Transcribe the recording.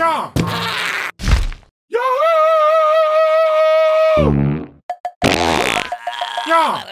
y'all! Yahoo! Y'all!